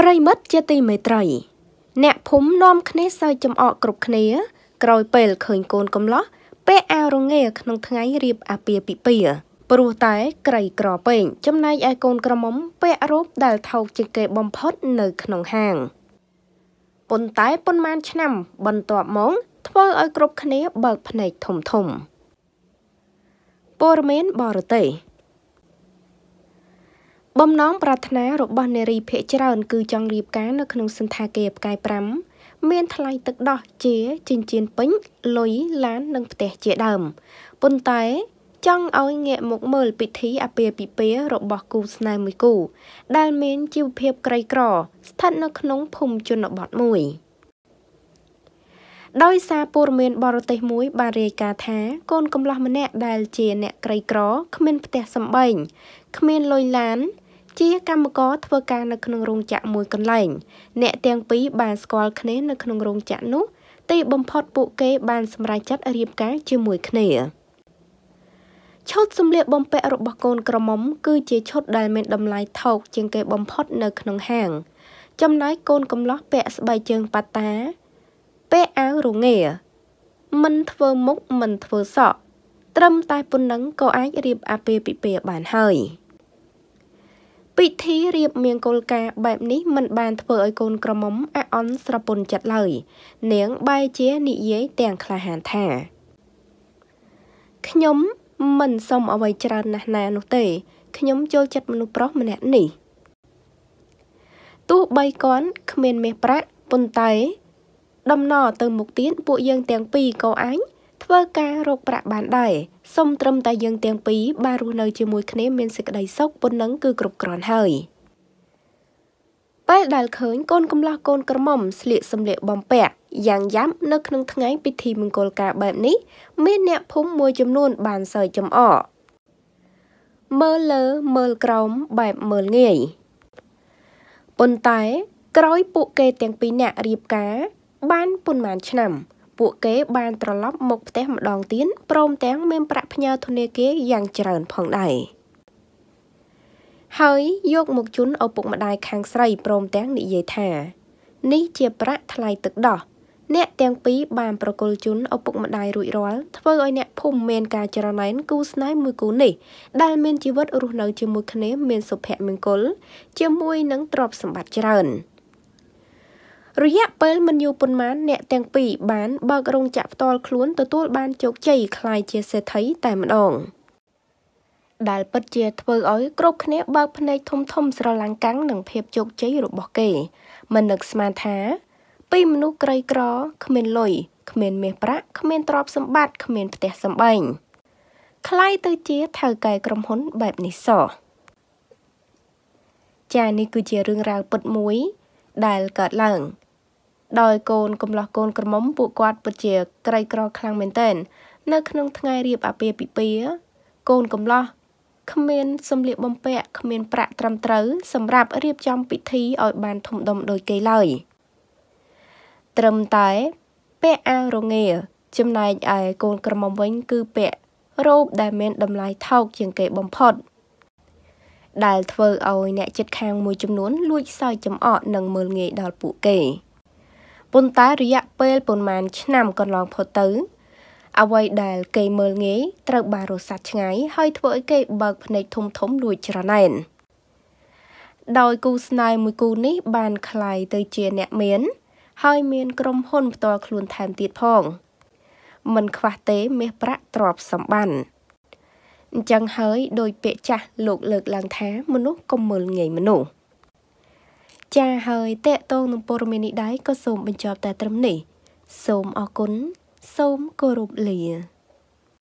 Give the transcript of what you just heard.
ប្រិមិត្តជាទីមេត្រីអ្នកភូមិនាំគ្នាសើចំអកគ្រប់គ្នាក្រោយពេលឃើញកូនកំលោះពាក់អាវរងាក្នុងថ្ងៃរៀបអាពាហ៍ពិពាហ៍ព្រោះតែក្រីក្រពេញចំណែកឯកូនក្រមុំពាក់រូបដែលថោកជាងគេបំផុតនៅក្នុងហាងប៉ុន្តែប៉ុន្មានឆ្នាំបន្ទាប់មកធ្វើឲ្យគ្រប់គ្នាបើកភ្នែកធំធំ ពលរដ្ឋបរទេសមួយបានរាយការណ៍ថាកូនកំលោះម្នាក់ដែលជាអ្នកក្រីក្រស្ថិតនៅក្នុងភូមិជនបទមួយ ជាកម្មករធ្វើការនៅក្នុងរោងចក្រមួយ ពិធីរៀបមង្គលការបែបនេះមិនបានធ្វើឲ្យកូនក្រមុំអអន់ស្រពន់ចិត្តឡើយនាងបែរជានិយាយទាំងក្លាហានថាខ្ញុំមិនសូមអ្វីច្រើនណាស់ណានោះទេខ្ញុំចូលចិត្តមនុស្សប្រុសម្នាក់នេះ សូមត្រឹមតែយើងទាំងពីរបានរស់នៅជាមួយគ្នាមានសេចក្ដីសុខប៉ុណ្ណឹងគឺគ្រប់គ្រាន់ហើយ ពួកគេបានត្រឡប់មកផ្ទះម្ដងទៀតព្រមទាំងមានប្រាក់ផ្ញើធនាគារយ៉ាងច្រើនផងដែរ រយៈពេលមិនយូរប៉ុន្មានអ្នកទាំងពីរបានបើករោងចក្រផ្ទាល់ខ្លួនទទួលបានជោគជ័យ ដោយកូនកំលោះកូនក្រមុំពួកគាត់ពិជាក្រីក្រខ្លាំងមែនទែននៅក្នុងថ្ងៃរៀបអាពាហ៍ពិពាហ៍កូនកំលោះគ្មានសម្លៀកបំពាក់គ្មានប្រាក់ត្រឹមត្រូវសម្រាប់រៀបចំពិធីឲ្យបានធំដុំដូចគេឡើយត្រឹមតែពាក់អាវរងាវចំណាយឯកូនក្រមុំវិញគឺពាក់រូបដែលមានតម្លៃថោកជាងគេបំផុតដែលធ្វើឲ្យអ្នកជិតខាងមួយចំនួនលួចសើចចំអកនិងមើលងាយដល់ពួកគេ ប៉ុន្តែរយៈពេលប៉ុន្មានឆ្នាំកន្លងផុតទៅអ្វីដែលគេមើលងាយត្រូវបានរសាត់ឆ្ងាយហើយធ្វើឲ្យគេបើកភ្នែកធំធំលួចច្រណែនដោយគូស្នេហ៍មួយគូនេះបានคล้ายទៅជាអ្នកមានហើយមានក្រុមហ៊ុនផ្ទាល់ខ្លួនថែមទៀតផងមិនខ្វះទេមេប្រាក់ទ្រព្យសម្បត្តិអញ្ចឹងហើយដោយពាក្យចាស់លោកលើកឡើងថាមនុស្សកុំមើលងាយមនុស្ស ចា៎ហើយតេតងនឹងព័ត៌មាននេះដែរក៏សូមបញ្ចប់តែត្រឹមនេះសូមអរគុណសូមគោរពលា